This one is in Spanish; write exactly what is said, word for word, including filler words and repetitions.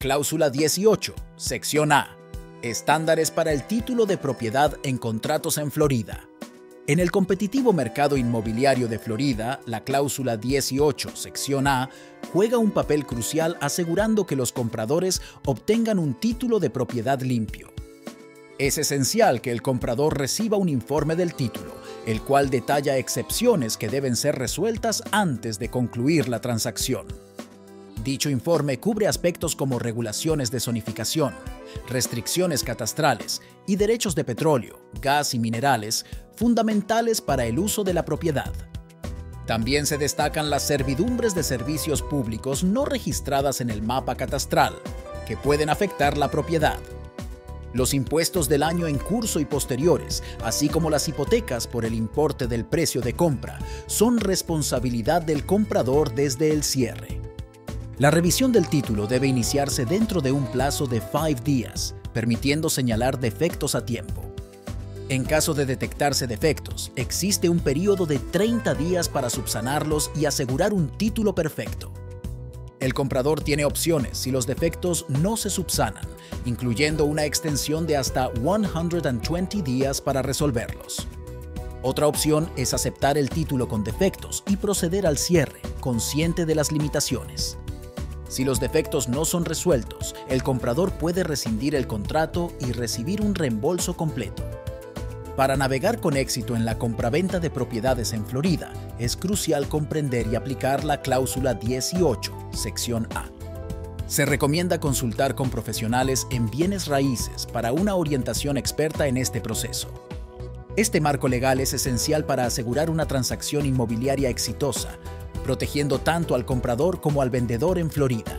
Cláusula dieciocho, Sección A. Estándares para el título de propiedad en contratos en Florida. En el competitivo mercado inmobiliario de Florida, la Cláusula dieciocho, Sección A, juega un papel crucial asegurando que los compradores obtengan un título de propiedad limpio. Es esencial que el comprador reciba un informe del título, el cual detalla excepciones que deben ser resueltas antes de concluir la transacción. Dicho informe cubre aspectos como regulaciones de zonificación, restricciones catastrales y derechos de petróleo, gas y minerales fundamentales para el uso de la propiedad. También se destacan las servidumbres de servicios públicos no registradas en el mapa catastral, que pueden afectar la propiedad. Los impuestos del año en curso y posteriores, así como las hipotecas por el importe del precio de compra, son responsabilidad del comprador desde el cierre. La revisión del título debe iniciarse dentro de un plazo de cinco días, permitiendo señalar defectos a tiempo. En caso de detectarse defectos, existe un período de treinta días para subsanarlos y asegurar un título perfecto. El comprador tiene opciones si los defectos no se subsanan, incluyendo una extensión de hasta ciento veinte días para resolverlos. Otra opción es aceptar el título con defectos y proceder al cierre, consciente de las limitaciones. Si los defectos no son resueltos, el comprador puede rescindir el contrato y recibir un reembolso completo. Para navegar con éxito en la compraventa de propiedades en Florida, es crucial comprender y aplicar la Cláusula dieciocho, Sección A. Se recomienda consultar con profesionales en bienes raíces para una orientación experta en este proceso. Este marco legal es esencial para asegurar una transacción inmobiliaria exitosa, protegiendo tanto al comprador como al vendedor en Florida.